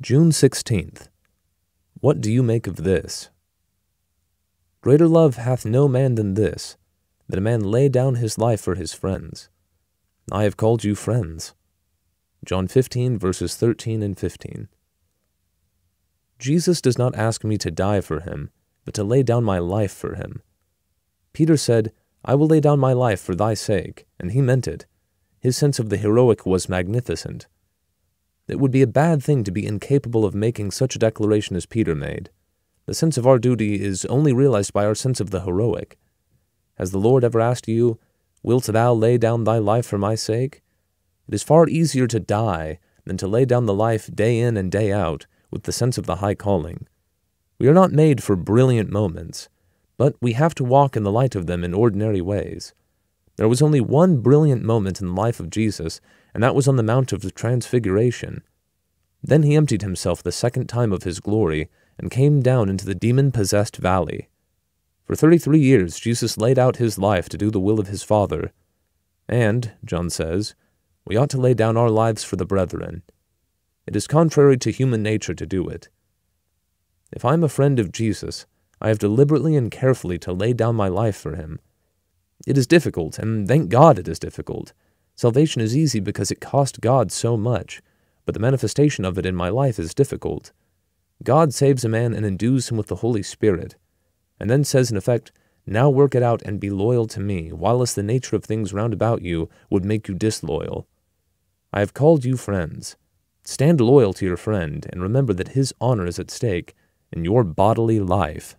June 16th. What do you make of this? Greater love hath no man than this, that a man lay down his life for his friends. I have called you friends. John 15, verses 13 and 15. Jesus does not ask me to die for him, but to lay down my life for him. Peter said, I will lay down my life for thy sake, and he meant it. His sense of the heroic was magnificent. It would be a bad thing to be incapable of making such a declaration as Peter made. The sense of our duty is only realized by our sense of the heroic. Has the Lord ever asked you, wilt thou lay down thy life for my sake? It is far easier to die than to lay down the life day in and day out with the sense of the high calling. We are not made for brilliant moments, but we have to walk in the light of them in ordinary ways. There was only one brilliant moment in the life of Jesus, and that was on the Mount of Transfiguration. Then he emptied himself the second time of his glory and came down into the demon-possessed valley. For 33 years Jesus laid out his life to do the will of his Father. And, John says, we ought to lay down our lives for the brethren. It is contrary to human nature to do it. If I am a friend of Jesus, I have deliberately and carefully to lay down my life for him. It is difficult, and thank God it is difficult. Salvation is easy because it cost God so much, but the manifestation of it in my life is difficult. God saves a man and endues him with the Holy Spirit, and then says in effect, now work it out and be loyal to me, whilst the nature of things round about you would make you disloyal. I have called you friends. Stand loyal to your friend, and remember that his honor is at stake, and your bodily life.